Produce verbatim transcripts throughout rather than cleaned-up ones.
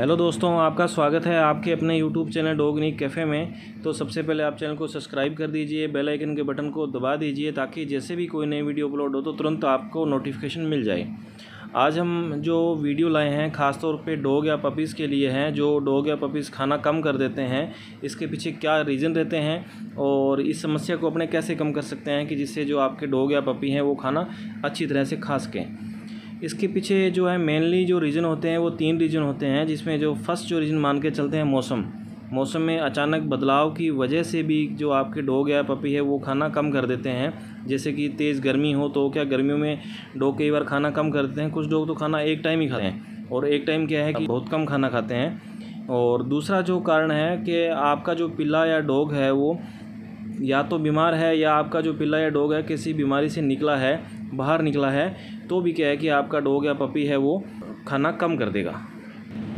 Hello दोस्तों, आपका स्वागत है आपके अपने YouTube channel dog unique cafe में। तो सबसे पहले आप चैनल को सब्सक्राइब कर दीजिए, बेल आइकन के बटन को दबा दीजिए ताकि जैसे भी कोई नई वीडियो अपलोड हो तो तुरंत आपको नोटिफिकेशन मिल जाए। आज हम जो वीडियो लाए हैं ख़ासतौर पे डॉग या पपीज़ के लिए हैं। जो डॉग या पपीज़ खाना कम कर देते हैं, इसके पीछे क्या रीज़न रहते हैं और इस समस्या को अपने कैसे कम कर सकते हैं कि जिससे जो आपके डॉग या पपी हैं वो खाना अच्छी तरह से खा सकें। इसके पीछे जो है मेनली जो रीज़न होते हैं वो तीन रीज़न होते हैं, जिसमें जो फर्स्ट जो रीज़न मान के चलते हैं मौसम। मौसम में अचानक बदलाव की वजह से भी जो आपके डॉग या पपी है वो खाना कम कर देते हैं। जैसे कि तेज़ गर्मी हो तो क्या गर्मियों में डॉग कई बार खाना कम कर देते हैं। कुछ डॉग तो खाना एक टाइम ही खाते हैं और एक टाइम क्या है कि बहुत कम खाना खाते हैं। और दूसरा जो कारण है कि आपका जो पिल्ला या डॉग है वो या तो बीमार है या आपका जो पिल्ला या डॉग है किसी बीमारी से निकला है, बाहर निकला है, तो भी क्या है कि आपका डॉग या पपी है वो खाना कम कर देगा।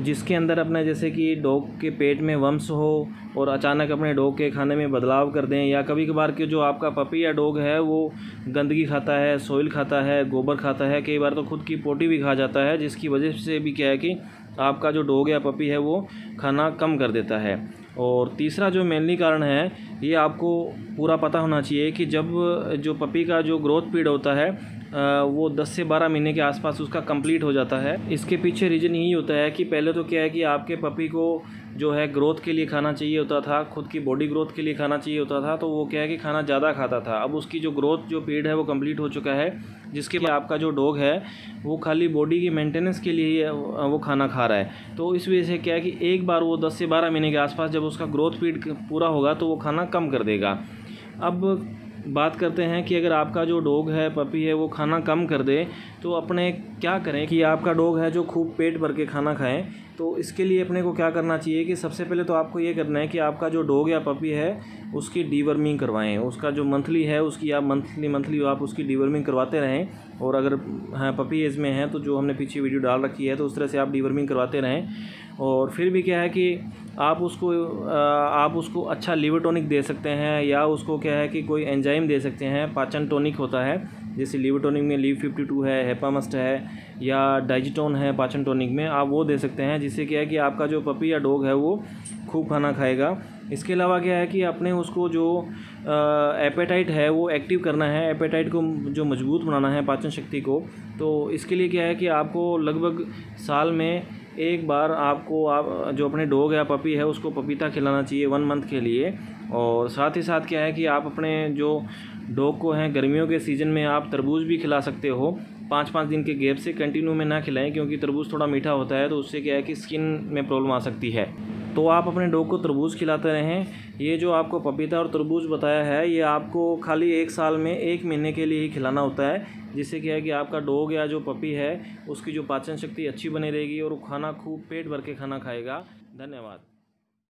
जिसके अंदर अपने जैसे कि डॉग के पेट में वम्स हो और अचानक अपने डॉग के खाने में बदलाव कर दें, या कभी कभार के जो आपका पपी या डॉग है वो गंदगी खाता है, सोइल खाता है, गोबर खाता है, कई बार तो खुद की पोटी भी खा जाता है, जिसकी वजह से भी क्या है कि आपका जो डॉग या पपी है वो खाना कम कर देता है। और तीसरा जो मेनली कारण है ये आपको पूरा पता होना चाहिए कि जब जो पपी का जो ग्रोथ पीरियड होता है वो दस से बारह महीने के आसपास उसका कंप्लीट हो जाता है। इसके पीछे रीज़न यही होता है कि पहले तो क्या है कि आपके पपी को जो है ग्रोथ के लिए खाना चाहिए होता था, खुद की बॉडी ग्रोथ के लिए खाना चाहिए होता था, तो वो क्या है कि खाना ज़्यादा खाता था। अब उसकी जो ग्रोथ जो पीरियड है वो कंप्लीट हो चुका है, जिसके बाद आपका जो डॉग है वो खाली बॉडी की मेंटेनेंस के लिए वो खाना खा रहा है। तो इस वजह से क्या है कि एक बार वो दस से बारह महीने के आसपास जब उसका ग्रोथ पीरियड पूरा होगा तो वो खाना कम कर देगा। अब बात करते हैं कि अगर आपका जो डॉग है पपी है वो खाना कम कर दे तो अपने क्या करें कि आपका डॉग है जो खूब पेट भर के खाना खाएं। तो इसके लिए अपने को क्या करना चाहिए कि सबसे पहले तो आपको ये करना है कि आपका जो डॉग या पपी है उसकी डीवर्मिंग करवाएं। उसका जो मंथली है उसकी आप मंथली मंथली आप उसकी डीवर्मिंग करवाते रहें। और अगर हाँ पपी एज में है तो जो हमने पीछे वीडियो डाल रखी है तो उस तरह से आप डीवर्मिंग करवाते रहें। और फिर भी क्या है कि आप उसको आप उसको अच्छा लीवर टॉनिक दे सकते हैं, या उसको क्या है कि कोई एंजाइम दे सकते हैं। पाचन टॉनिक होता है, जैसे लीवर टॉनिक में लीव बावन है, हेपामस्ट है, या डाइजिटोन है पाचन टॉनिक में, आप वो दे सकते हैं। जिससे क्या है कि आपका जो पपी या डॉग है वो खूब खाना खाएगा। इसके अलावा क्या है कि आपने उसको जो एपेटाइट है वो एक्टिव करना है, एपेटाइट को जो मजबूत बनाना है, पाचन शक्ति को। तो इसके लिए क्या है कि आपको लगभग साल में एक बार आपको आप जो अपने डॉग या पपी है उसको पपीता खिलाना चाहिए वन मंथ के लिए। और साथ ही साथ क्या है कि आप अपने जो डॉग को हैं गर्मियों के सीज़न में आप तरबूज भी खिला सकते हो। पाँच पाँच दिन के गैप से कंटिन्यू में ना खिलाएं, क्योंकि तरबूज थोड़ा मीठा होता है तो उससे क्या है कि स्किन में प्रॉब्लम आ सकती है। तो आप अपने डॉग को तरबूज खिलाते रहें। ये जो आपको पपीता और तरबूज बताया है ये आपको खाली एक साल में एक महीने के लिए ही खिलाना होता है, जिससे क्या है कि आपका डॉग या जो पपी है उसकी जो पाचन शक्ति अच्छी बनी रहेगी और वो खाना खूब पेट भर के खाना खाएगा। धन्यवाद।